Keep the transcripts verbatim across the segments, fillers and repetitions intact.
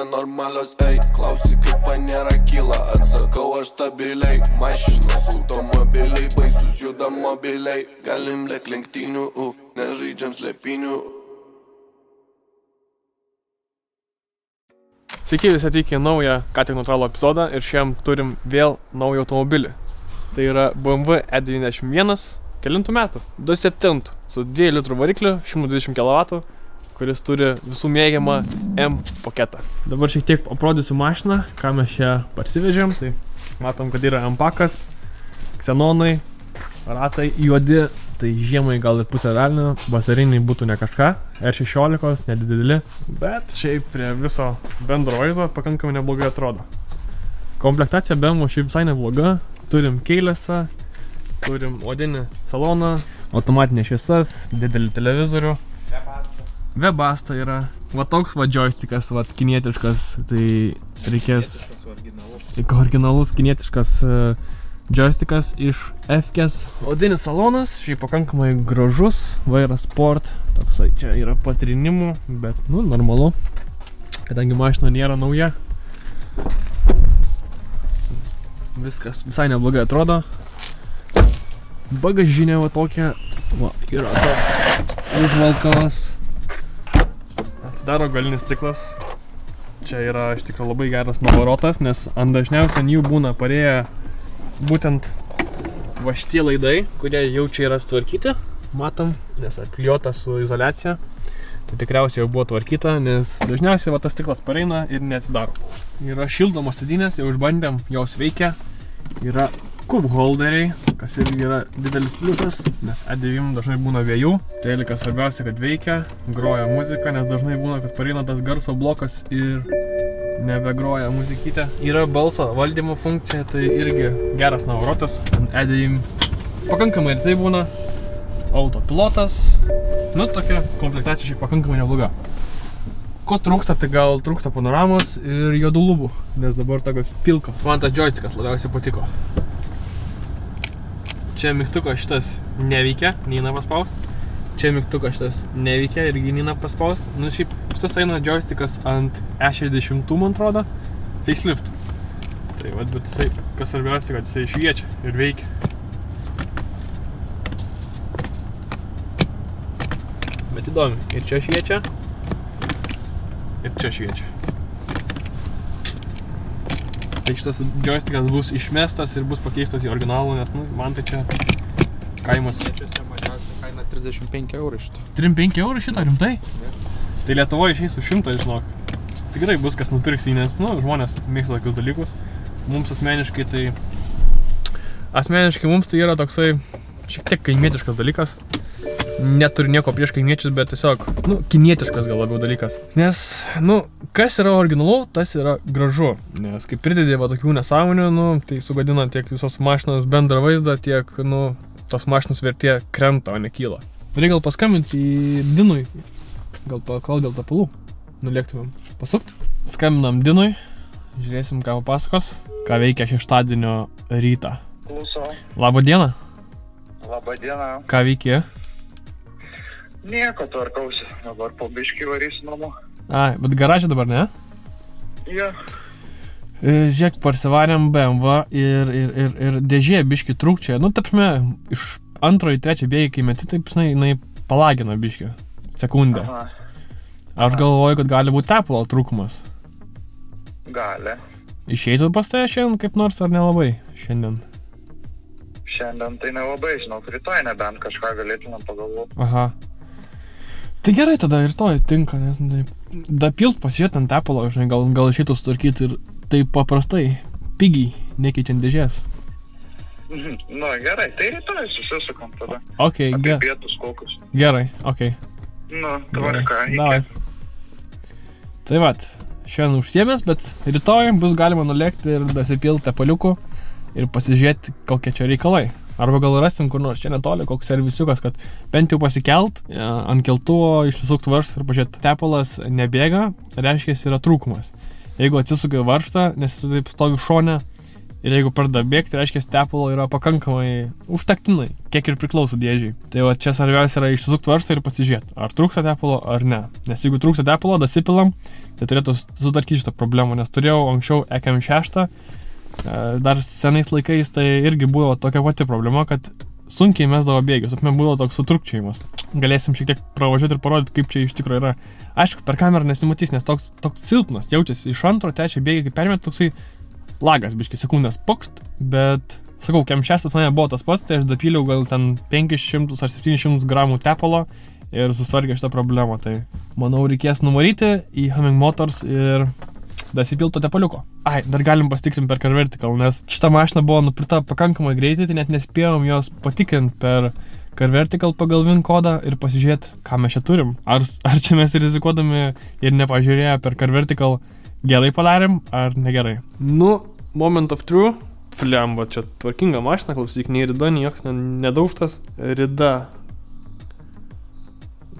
nenormalios, ei, klausi kaip fanera kyla, atsakau aš stabiliai, mašinos, automobiliai, baisus juda mobiliai, galim lėk lenktynių, nežaidžiam slėpinių. Sveiki visi atvykę į naują, ką tik neutralų epizodą ir šiam turim vėl naują automobilį. Tai yra B M W E devyniasdešimt vienas, kelintų metų, du septintų, su dviejų litrų varikliu, šimto dvidešimt kilovatų, kuris turi visų mėgiamą M paketą. Dabar šiek tiek aprodysiu mašiną, ką mes čia parsivežėm. Tai matom, kad yra M-Pakas, ksenonai, ratai juodi, tai žiemai gal ir pusę velnio, vasariniai būtų ne kažką, R šešiolika, nedideli, bet šiaip prie viso bendro vaizdo pakankamai neblogai atrodo. Komplektacija B M W šiaip visai nebloga, turim keilėsą, turim odinį saloną, automatinė šviesas, didelį televizorių. Webasto yra, va toks va joystickas, va kinietiškas, tai reikės originalus kinietiškas joystickas iš F-kes. Odinis salonas, šiaip pakankamai gražus, va yra sport, toksai čia yra patrinimų, bet nu normalu, kadangi mašina nėra nauja. Viskas visai neblogai atrodo. Bagažinė va tokia, va yra toks užvalkalas. Daro galinis stiklas. Čia yra iš tikrųjų labai geras navarotas, nes ant dažniausiai jų būna parėję būtent va šitie laidai, kurie jau čia yra sutvarkyti, matom, nes atklijuota su izoliacija. Tai tikriausiai jau buvo tvarkyta, nes dažniausiai va tas stiklas pareina ir neatsidaro. Yra šildomos sėdynės, jau išbandėm, jos veikia. Yra cup holderiai, kas irgi yra didelis pliusas, nes E devyni dažnai būna vėjų. Telikas svarbiausia, kad veikia, groja muzika, nes dažnai būna, kad pareina tas garso blokas ir nebegroja muzikytę. Yra balso valdymo funkcija, tai irgi geras navarotas ant E devyni. Pakankamai ir tai būna. Autopilotas. Nu, tokia komplektacija šiaip pakankamai nebloga. Ko trūksta, tai gal trūksta panoramos ir juodų lubų, nes dabar tokios pilko. Man tas joystickas labiausiai patiko. Čia mygtukas šitas neveikia, neina paspaust. Čia mygtukas šitas neveikia, irgi neina paspaust. Nu šiaip, šitas eina joystickas ant E šešiasdešimt, man atrodo, facelift. Tai vat, bet jisai, kas svarbiausia, kad jisai šviečia ir veikia. Bet įdomi, ir čia šviečia, ir čia šviečia. Tai šitas joystickas bus išmestas ir bus pakeistas į originalų, nes nu, man tai čia kaimas. Čia mažiausia kaina trisdešimt penki eurų šitą. trisdešimt penki eurų šitą, rimtai? Ne. Tai Lietuvoje išeis už šimtą, žinok. Tikrai bus kas nupirks jį, nes nu, žmonės mėgsta tokius dalykus. Mums asmeniškai tai... Asmeniškai mums tai yra toksai šiek tiek kaimietiškas dalykas. Neturiu nieko prieš kaimiečius, bet tiesiog, nu, kinietiškas gal labiau dalykas. Nes, nu, kas yra originalu, tas yra gražu. Nes kaip pridėdė va tokių nesąmonių, nu, tai sugadina tiek visos mašinos bendrą vaizdą, tiek, nu, tos mašinos vertė krenta, o nekyla. Reikia gal paskambinti į Dinui. Gal paklaud dėl tapalų. Nulėktumėm pasukti. Skambinam Dinui. Žiūrėsim, ką papasakos. Ką veikia šeštadienio rytą. Klauso. Labą dieną. Labą dieną. Ką veikia? Nieko, tvarkausi. Dabar po biškį varysiu namo. Ai, bet garažė dabar, ne? Jo. Žiūrėk, parsivarėm B M W ir, ir, ir, ir dėžė biškį trūkčia. Nu, tapsime, iš antro į trečią bėgį, kai meti, taip, žinai, jinai palagina biškį. Sekundę. Aha. Aš galvoju, kad gali būti tepalo trūkumas. Gali. Išeitų pas tai šiandien kaip nors, ar nelabai šiandien? Šiandien tai nelabai, žinau, rytoj nebent kažką galėtumėm pagalvoti. Aha. Tai gerai, tada ir to tinka, nes dapilt pasižiūrėt ant tepalo, žinai, gal, gal šitą sutvarkyti ir taip paprastai, pigiai, nekeičiant dėžės. Nu, gerai, tai rytoj susisukam tada. Ok, gerai. Apie pietus kokius. Gerai, ok. Nu, tvarka, iki. Tai vat, šiandien užsiemės, bet rytoj bus galima nulėkti ir dasipilt tepaliukų ir pasižiūrėti, kokie čia reikalai. Arba gal rasim kur nors čia netoli koks servisiukas, kad bent jau pasikelt, ant keltuvo išsisukt varštą ir pažiūrėt. Tepalas nebėga, reiškia, yra trūkumas. Jeigu atsisukai varštą, nes jis taip stovi šone, Ir jeigu pradeda bėgti, reiškia, stepulo yra pakankamai užtaktinai, kiek ir priklauso dėžiai. Tai va čia svarbiausia yra išsisukti varžtą ir pasižiūrėti, ar trūksta tepulo ar ne. Nes jeigu trūksta tepulo, dasipilam, tai turėtų sutvarkyti šitą problemą, nes turėjau anksčiau E K M šeši, dar senais laikais tai irgi buvo tokia pati problema, kad sunkiai mesdavo bėgius, apmė būdavo toks sutrukčiajimas. Galėsim šiek tiek pravažiuoti ir parodyti, kaip čia iš tikrųjų yra. Aišku, per kamerą nesimatys, nes toks, toks silpnas jaučiasi iš antro, trečio bėgiai, kaip permėt, toksai lagas, biškai sekundės pokšt, bet sakau, kem šeši mane buvo tas pats, tai aš dapyliau gal ten penkis šimtus ar septynis šimtus gramų tepalo ir susvargė šitą problemą, tai manau reikės numaryti į Hummig Motors ir dasipilto tepaliuko. Ai, dar galim pastikrinti per Carvertical, nes šita mašina buvo nupirta pakankamai greitai, tai net nespėjom jos patikrinti per Carvertical pagal V I N kodą ir pasižiūrėti, ką mes čia turim. Ar, ar čia mes rizikuodami ir nepažiūrėję per Carvertical gerai padarėm, ar negerai. Nu, moment of true. Flemba, čia tvarkinga mašina, klausyk, nei rida, nei joks nedaužtas. Rida.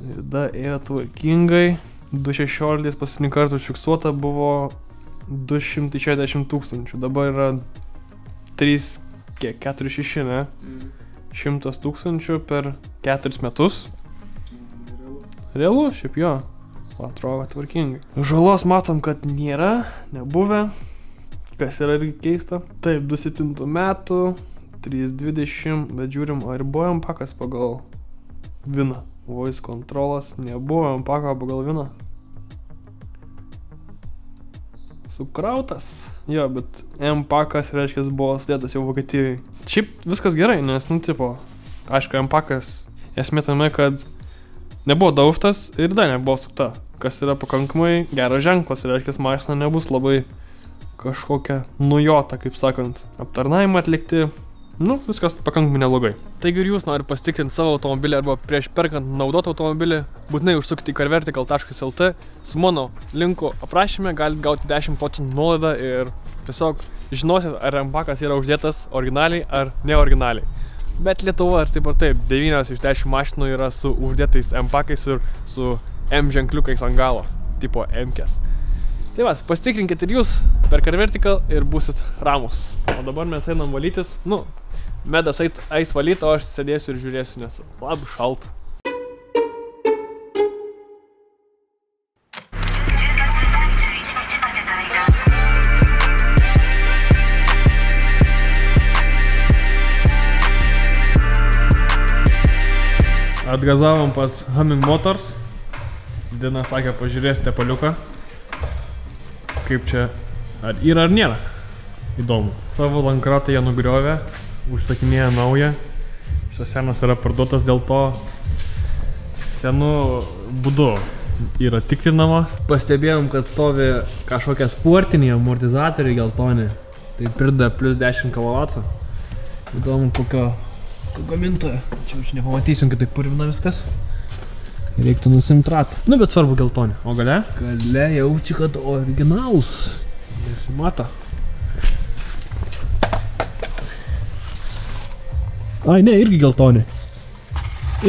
Rida yra tvarkingai. du šešiolika paskutinį kartą užfiksuota buvo du šimtai šešiasdešimt tūkstančių. Dabar yra trys keturi šeši, ne? šimtas tūkstančių per keturis metus. Realu, šiaip jo. Atrodo tvarkingai. Žalos matom, kad nėra, nebuvę. Kas yra irgi keista. Taip, du septintų metų, trys dvidešimt, bet žiūrim, ar buvo M-Packas pagal V I N. Voice controlas, nebuvo M-Packo pagal V I N. Sukrautas. Jo, bet M-Packas, reiškia, buvo sudėtas jau Vokietijai. Šiaip viskas gerai, nes, nu, tipo, aišku, M-Packas esmė tame, kad nebuvo daužtas ir dar nebuvo sukta, kas yra pakankamai geras ženklas, reiškia, mašina nebus labai kažkokia nujota, kaip sakant. Aptarnavimą atlikti, nu, viskas pakankamai neblogai. Taigi ir jūs nori pasitikrinti savo automobilį arba prieš perkant naudotą automobilį, būtinai užsukti į carvertical taškas lt, su mano linku aprašyme galite gauti dešimt procentų nuolaidą ir tiesiog žinosit, ar M-Packas yra uždėtas originaliai ar neoriginaliai. Bet Lietuva, ar taip ar taip, devynios iš dešimt mašinų yra su uždėtais M-Packais ir su M ženkliukais ant galo, tipo M-kes. Tai va, pasitikrinkit ir jūs per Carvertical ir būsit ramus. O dabar mes einam valytis, nu, medas eis valyt, o aš sėdėsiu ir žiūrėsiu, nes labai šalta. Atgazavom pas Hummig Motors. Dina sakė, pažiūrės tepaliuką, kaip čia, ar yra ar nėra. Įdomu. Savo lankratą jie nugriovė, užsakinėja naują. Šitas senas yra parduotas, dėl to senų būdu yra tikrinama. Pastebėjom, kad stovi kažkokia sportinė amortizatoriai geltoni. Tai prideda plus dešimt kilovatų. Įdomu, kokio gamintoje. Čia aš nepamatysim, kad taip purvina viskas. Reiktų nusimt ratą. Nu, bet svarbu geltonį. O gale? Gale jaučiu, kad originalus. Nesimato. Ai, ne, irgi geltonį.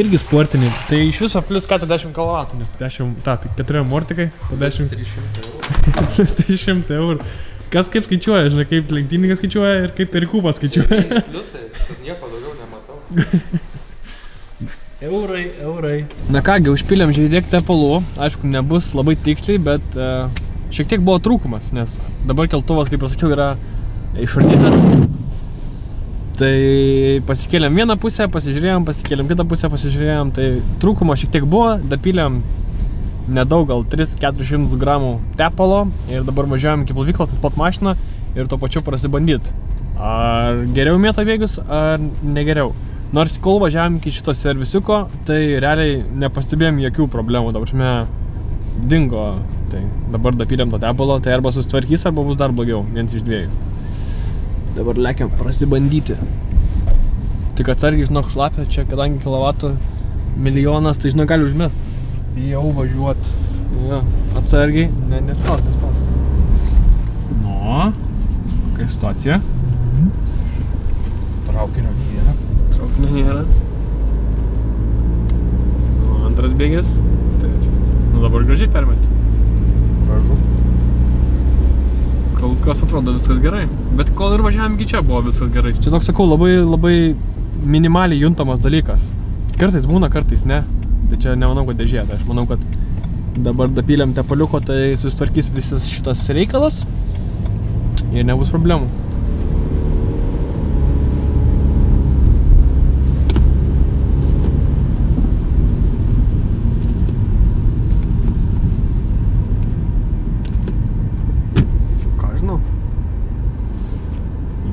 Irgi sportinį. Tai iš viso plus keturiasdešimt kilovatų. keturi amortikai. trys šimtai eurų. Kas kaip skaičiuoja, žinai, kaip lenktynininkas skaičiuoja ir kaip perikūpas skaičiuoja. Pliusai, kad nieko daugiau nematau. Eurai, eurai. Na kągi, užpiliam žiūrėk tepalų. Aišku, nebus labai tiksliai, bet uh, šiek tiek buvo trūkumas, nes dabar keltuvas, kaip pasakiau, yra išardytas. Tai pasikėlėm vieną pusę, pasižiūrėjom, pasikėlėm kitą pusę, pasižiūrėjom. Tai trūkumo šiek tiek buvo, dapylėm nedaug, gal tris keturis šimtus gramų tepalo ir dabar važiuojam iki plovyklo, tas pat mašina ir tuo pačiu prasibandyti, ar geriau mėta bėgius, ar negeriau. Nors kol važiavam iki šito servisiuko, tai realiai nepastebėjom jokių problemų, dabar šiame dingo, tai dabar dapylėm to tepalo, tai arba susitvarkys, arba bus dar blogiau, vienas iš dviejų. Dabar lekiam prasibandyti. Tik atsargiai, žinok, šlapia, čia kadangi kilovatų milijonas, tai žinok, gali užmest. Jau važiuot. Jo, atsargiai. Ne, nespaus, nespaus. Nu, kokia situacija. Traukinio nėra. Traukinio nėra. Nu, antras bėgis. Nu, dabar gražiai permeti. Gražu. Kol kas atrodo viskas gerai. Bet kol ir važiavimgi čia buvo viskas gerai. Čia toks, sakau, labai, labai minimaliai juntamas dalykas. Kartais būna, kartais ne. Tai čia nemanau, kad dėžė. Aš manau, kad dabar dapyliam tepaliuko, tai susitvarkys visas šitas reikalas ir nebus problemų.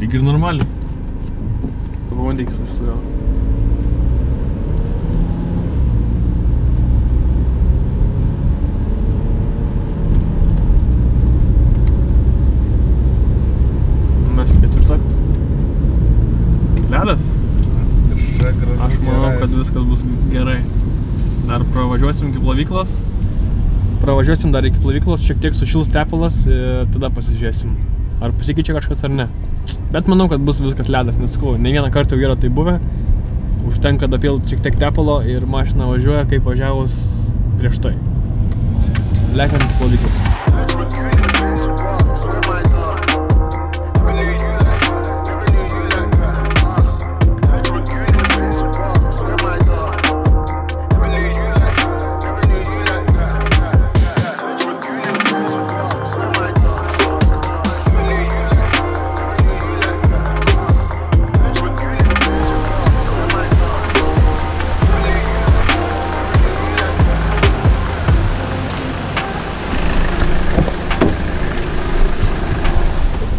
Ir normaliai. Pabandykis aš su jo. Mes ketvirta. Ledas? Aš manau, kad viskas bus gerai. Dar pravažiuosim iki plovyklos. Pravažiuosim dar iki plovyklos, šiek tiek sušils tepalas ir tada pasižiūrėsim. Ar pasikeičia kažkas ar ne. Bet manau, kad bus viskas ledas, nes sakau, ne vieną kartą jau yra tai buvę. Užtenka dapilti šiek tiek tepalo ir mašina važiuoja, kaip važiavus prieš tai. Lekiam plovyklos.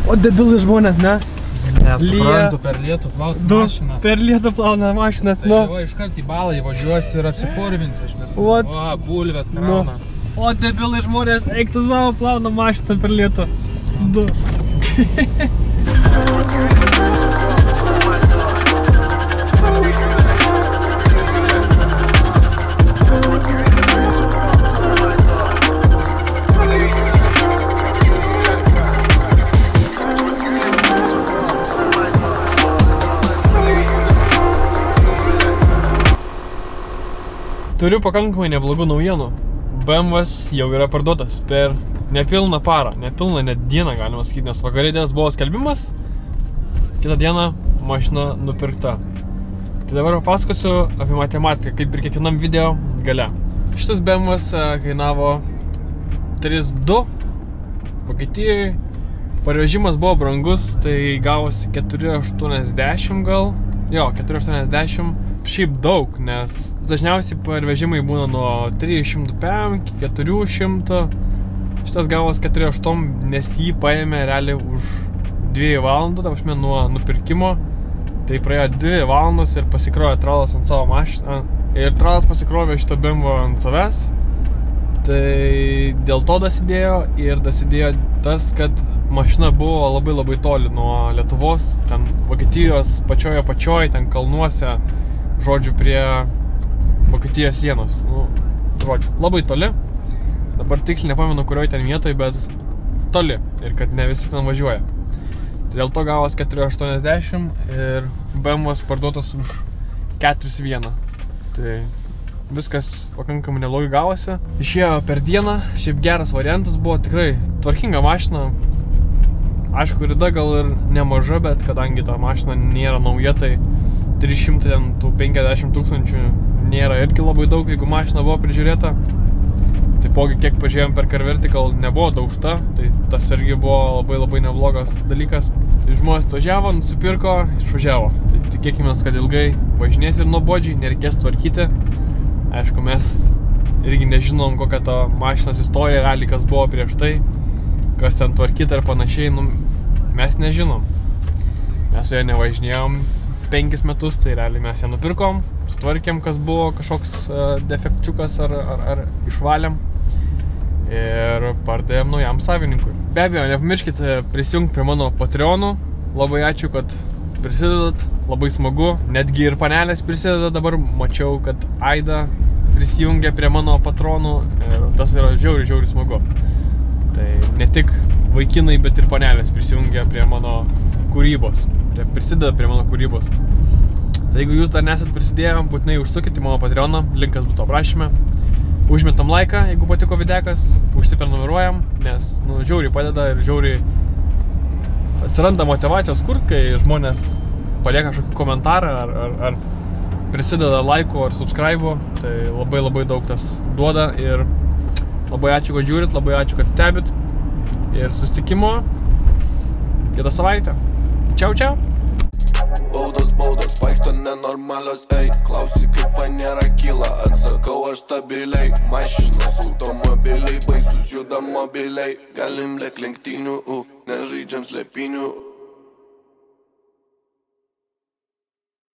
O debilai žmonės, ne? Nesuprantu, per lietų plauti mašinas. Per lietų plauna mašinas, nu. Tai iškart į balą įvažiuosi ir apsipurvins, aš nesuprantu. O, bulvės krauna. O debilai žmonės, eik tu savo plauna mašiną per lietų. Du. Turiu pakankamai neblogų naujienų. B M W'as jau yra parduotas per nepilną parą, nepilną net dieną galima sakyti, nes vakarė dienas buvo skelbimas, kitą dieną mašina nupirkta. Tai dabar papasakosiu apie matematiką, kaip ir kiekvienam video gale. Šitas B M W'as kainavo tris du Vokietijoje, parvežimas buvo brangus, tai gavosi keturi aštuoniasdešimt gal, jo, keturi aštuoniasdešimt. Šiaip daug, nes dažniausiai parvežimai būna nuo trijų šimtų penkių iki keturių šimtų. Šitas gavos keturi aštuoni, nes jį paėmė realiai už dviejų valandų, tam prasme nuo nupirkimo. Tai praėjo dvi valandos ir pasikrovė tralas ant savo mašiną. Ir tralas pasikrovė šitą B M W ant savęs. Tai dėl to dasidėjo ir dasidėjo tas, kad mašina buvo labai labai toli nuo Lietuvos, ten Vokietijos pačioje pačioje, ten kalnuose. Žodžiu, prie Vokietijos sienos, nu, žodžiu, labai toli. Dabar tiksliai nepamenu, kurioj ten vietoj, bet toli ir kad ne visi ten važiuoja. Dėl to gavos keturi aštuoniasdešimt ir B M W'as parduotas už keturi vienas. Tai viskas pakankamai nelogiai gavosi. Išėjo per dieną, šiaip geras variantas buvo, tikrai tvarkinga mašina. Aišku, rida gal ir nemaža, bet kadangi ta mašina nėra nauja, tai tris šimtai penkiasdešimt tūkstančių nėra irgi labai daug, jeigu mašina buvo prižiūrėta. Taipogi, kiek pažiūrėjom per Carvertical, nebuvo daužta, tai tas irgi buvo labai labai neblogas dalykas. Tai žmonės atvažiavo, nusipirko, išvažiavo. Tai tikėkimės, kad ilgai važinės ir nuobodžiai, nereikės tvarkyti. Aišku, mes irgi nežinom, kokia ta mašinos istorija, realiai kas buvo prieš tai, kas ten tvarkyta ir panašiai, nu, mes nežinom. Mes su ja nevažinėjom penkis metus, tai realiai mes ją nupirkom, sutvarkėm, kas buvo kažkoks defekčiukas ar, ar, ar išvaliam ir pardavėm naujam savininkui. Be abejo, nepamirškite prisijungti prie mano Patreonų, labai ačiū, kad prisidedat, labai smagu, netgi ir panelės prisideda dabar, mačiau, kad Aida prisijungia prie mano patronų ir tas yra žiauriai, žiauriai smagu. Tai ne tik vaikinai, bet ir panelės prisijungia prie mano kūrybos. Prisideda prie mano kūrybos. Tai jeigu jūs dar nesat prisidėję, būtinai užsukite į mano Patreoną, linkas būtų aprašyme. Užmetam laiką, jeigu patiko videkas, užsiprenumeruojam, nes nu, žiauriai padeda ir žiauriai atsiranda motivacijos kur, kai žmonės palieka kažkokį komentarą ar, ar, ar prisideda laiko ar subscribe'o, tai labai labai daug tas duoda ir labai ačiū, kad žiūrit, labai ačiū, kad stebit ir susitikimo kitą savaitę. Čiau, čiau. Baudos, baudos, paikšto nenormalios, ei. Klausi, kaip panėra kyla, atsakau aš stabiliai. Mašinos, automobiliai, baisus juda mobiliai. Galim lėk lenktynių, nežaidžiam slėpinių.